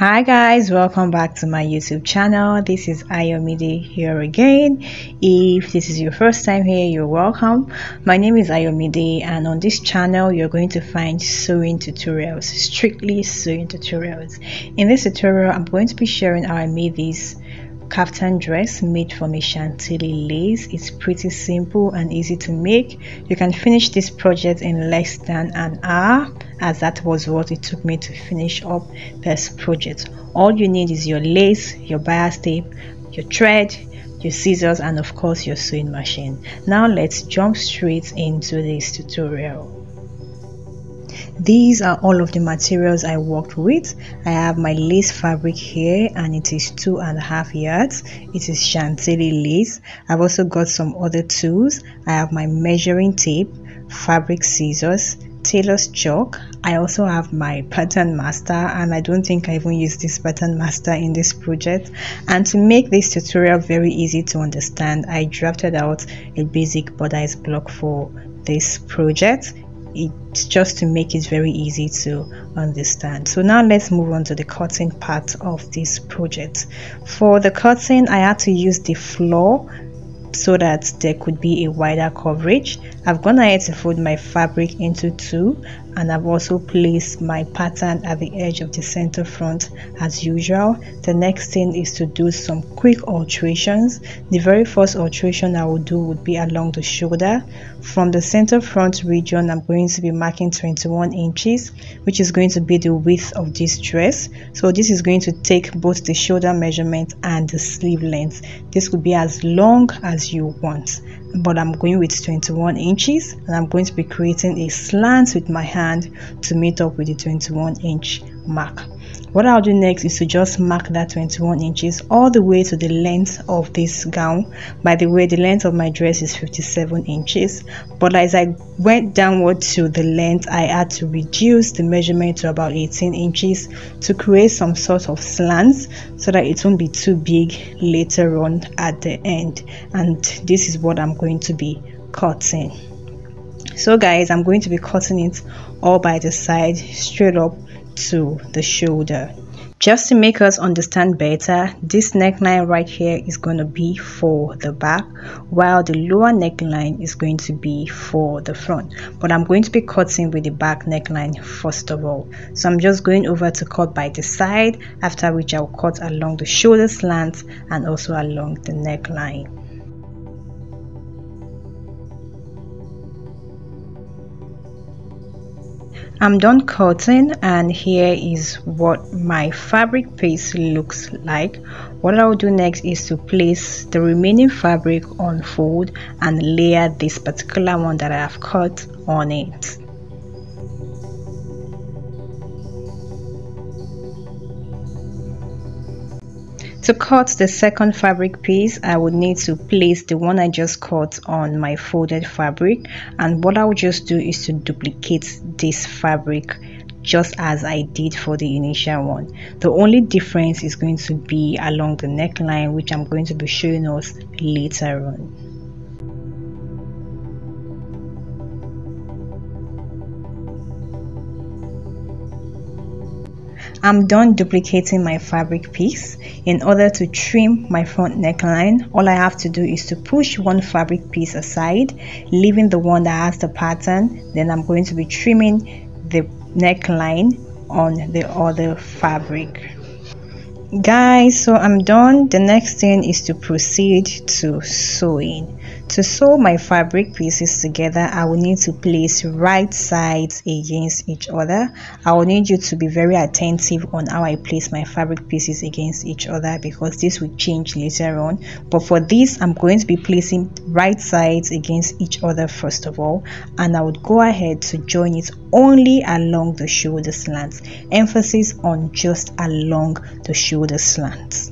Hi guys, welcome back to my YouTube channel. This is Ayomide here again. If this is your first time here, you're welcome. My name is Ayomide, and on this channel you're going to find sewing tutorials, strictly sewing tutorials. In this tutorial I'm going to be sharing how I made this kaftan dress made from a Chantilly lace. It's pretty simple and easy to make. You can finish this project in less than an hour, as that was what it took me to finish up this project. All you need is your lace, your bias tape, your thread, your scissors, and of course your sewing machine. Now let's jump straight into this tutorial. These are all of the materials I worked with. I have my lace fabric here, and it is 2.5 yards. It is Chantilly lace. I've also got some other tools. I have my measuring tape, fabric scissors, tailor's chalk. I also have my pattern master, and I don't think I even used this pattern master in this project. And to make this tutorial very easy to understand, I drafted out a basic bodice block for this project. It's just to make it very easy to understand. So now let's move on to the cutting part of this project. For the cutting, I had to use the floor so that there could be a wider coverage. I've gone ahead to fold my fabric into two, and I've also placed my pattern at the edge of the center front as usual. The next thing is to do some quick alterations. The very first alteration I will do would be along the shoulder. From the center front region, I'm going to be marking 21 inches, which is going to be the width of this dress. So this is going to take both the shoulder measurement and the sleeve length. This could be as long as you want, but I'm going with 21 inches, and I'm going to be creating a slant with my hand to meet up with the 21 inch mark. What I'll do next is to just mark that 21 inches all the way to the length of this gown. By the way, the length of my dress is 57 inches, but as I went downward to the length, I had to reduce the measurement to about 18 inches to create some sort of slants so that it won't be too big later on at the end. And this is what I'm going to be cutting. So guys, I'm going to be cutting it all by the side straight up to the shoulder. Just to make us understand better, this neckline right here is going to be for the back, while the lower neckline is going to be for the front. But I'm going to be cutting with the back neckline first of all. So I'm just going over to cut by the side, after which I'll cut along the shoulder slant and also along the neckline. I'm done cutting, and here is what my fabric piece looks like. What I will do next is to place the remaining fabric on fold and layer this particular one that I have cut on it. To cut the second fabric piece, I would need to place the one I just cut on my folded fabric, and what I would just do is to duplicate this fabric just as I did for the initial one. The only difference is going to be along the neckline, which I'm going to be showing us later on. I'm done duplicating my fabric piece. In order to trim my front neckline, all I have to do is to push one fabric piece aside, leaving the one that has the pattern. Then I'm going to be trimming the neckline on the other fabric. Guys, so I'm done. The next thing is to proceed to sewing. To sew my fabric pieces together, I will need to place right sides against each other. I will need you to be very attentive on how I place my fabric pieces against each other, because this will change later on. But for this, I'm going to be placing right sides against each other first of all, and I would go ahead to join it only along the shoulder slants. Emphasis on just along the shoulder slants.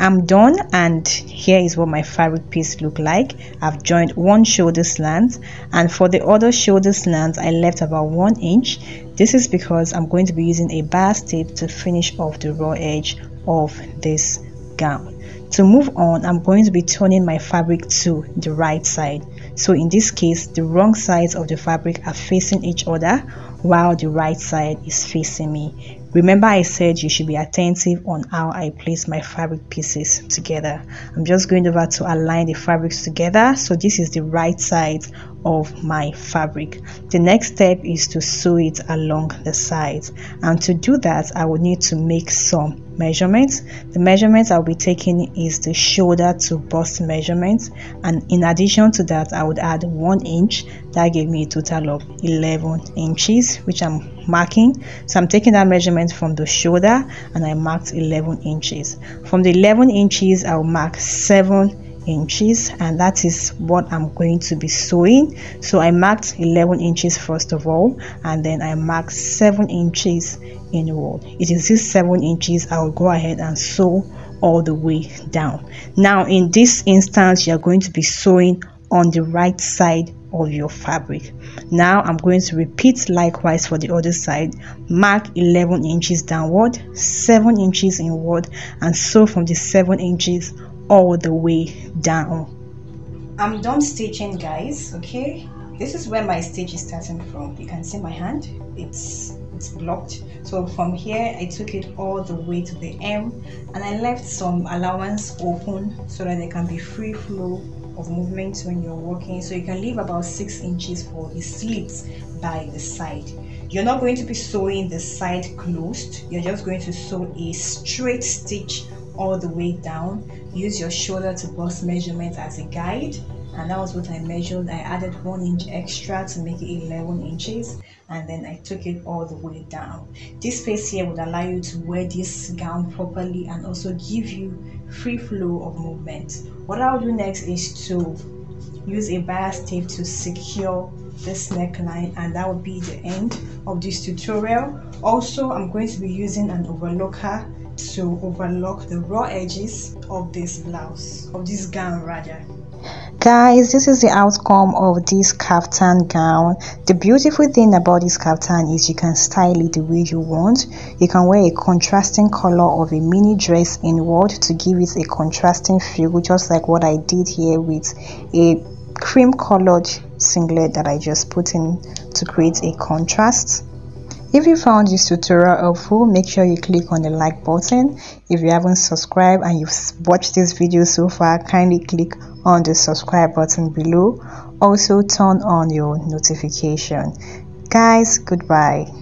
I'm done, and here is what my fabric piece look like. I've joined one shoulder slant, and for the other shoulder slant I left about 1 inch. This is because I'm going to be using a bias tape to finish off the raw edge of this gown. To move on, I'm going to be turning my fabric to the right side. So in this case, the wrong sides of the fabric are facing each other, while the right side is facing me. Remember I said you should be attentive on how I place my fabric pieces together. I'm just going over to align the fabrics together. So this is the right side of my fabric. The next step is to sew it along the sides, and to do that I would need to make some measurements. The measurements I'll be taking is the shoulder to bust measurements, and in addition to that I would add 1 inch. That gave me a total of 11 inches, which I'm marking. So I'm taking that measurement from the shoulder and I marked 11 inches. From the 11 inches I'll mark 7 inches, and that is what I'm going to be sewing. So I marked 11 inches first of all, and then I marked 7 inches in a row. It is this 7 inches I'll go ahead and sew all the way down. Now in this instance you're going to be sewing on the right side of your fabric. Now I'm going to repeat likewise for the other side. Mark 11 inches downward, 7 inches inward, and sew from the 7 inches all the way down. I'm done stitching, guys. Okay, this is where my stitch is starting from. You can see my hand, it's blocked. So from here I took it all the way to the M, and I left some allowance open so that there can be free flow of movement when you're working. So you can leave about 6 inches for the slits by the side. You're not going to be sewing the side closed, you're just going to sew a straight stitch all the way down. Use your shoulder to bust measurement as a guide, and that was what I measured. I added 1 inch extra to make it 11 inches, and then I took it all the way down. This space here would allow you to wear this gown properly and also give you free flow of movement. What I'll do next is to use a bias tape to secure this neckline, and that will be the end of this tutorial. Also, I'm going to be using an overlocker to overlock the raw edges of this blouse, of this gown rather. Guys, this is the outcome of this kaftan gown. The beautiful thing about this kaftan is you can style it the way you want. You can wear a contrasting color of a mini dress inward to give it a contrasting feel, just like what I did here with a cream colored singlet that I just put in to create a contrast. If you found this tutorial helpful, make sure you click on the like button. If you haven't subscribed and you've watched this video so far, kindly click on the subscribe button below. Also turn on your notification. Guys, goodbye.